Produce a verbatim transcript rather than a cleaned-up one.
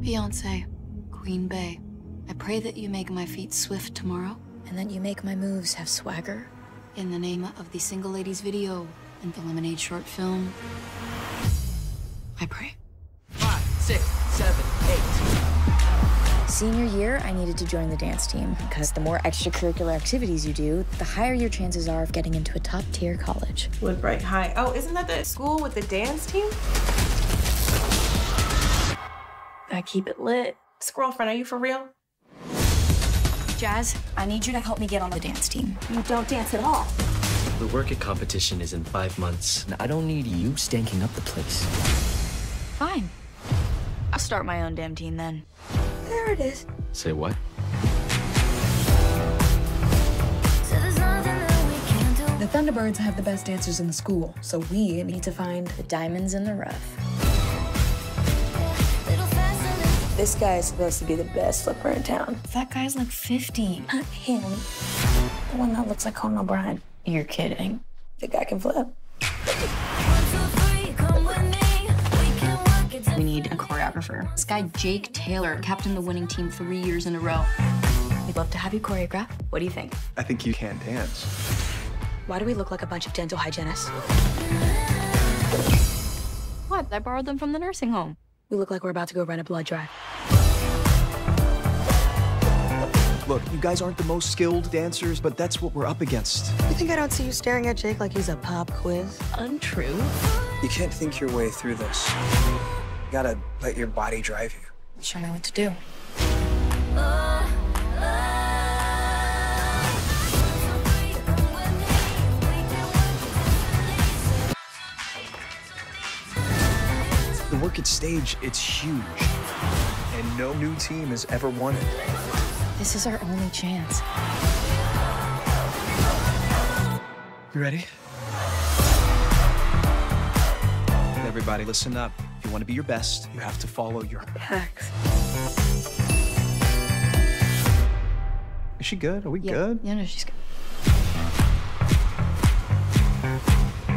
Beyoncé, Queen Bay, I pray that you make my feet swift tomorrow. And that you make my moves have swagger. In the name of the Single Ladies video and the Lemonade short film, I pray. Five, six, seven, eight. Senior year, I needed to join the dance team because the more extracurricular activities you do, the higher your chances are of getting into a top-tier college. Woodbright High. Oh, isn't that the school with the dance team? I keep it lit. Squirrelfriend, are you for real? Jazz, I need you to help me get on the dance team. You don't dance at all. The Work It competition is in five months. And I don't need you stanking up the place. Fine. I'll start my own damn team then. There it is. Say what? The Thunderbirds have the best dancers in the school, so we need to find the diamonds in the rough. This guy is supposed to be the best flipper in town. That guy's like fifty. Not him. The one that looks like Conan O'Brien. You're kidding. The guy can flip. We need a choreographer. This guy, Jake Taylor, captained the winning team three years in a row. We'd love to have you choreograph. What do you think? I think you can dance. Why do we look like a bunch of dental hygienists? What? I borrowed them from the nursing home. We look like we're about to go run a blood drive. Look, you guys aren't the most skilled dancers, but that's what we're up against. You think I don't see you staring at Jake like he's a pop quiz? Untrue. You can't think your way through this. You gotta let your body drive you. Show me what to do. The Work It stage, it's huge. And no new team has ever won it. This is our only chance. You ready? Everybody, listen up. If you want to be your best, you have to follow your hacks. Is she good? Are we yeah. good? Yeah, no, she's good.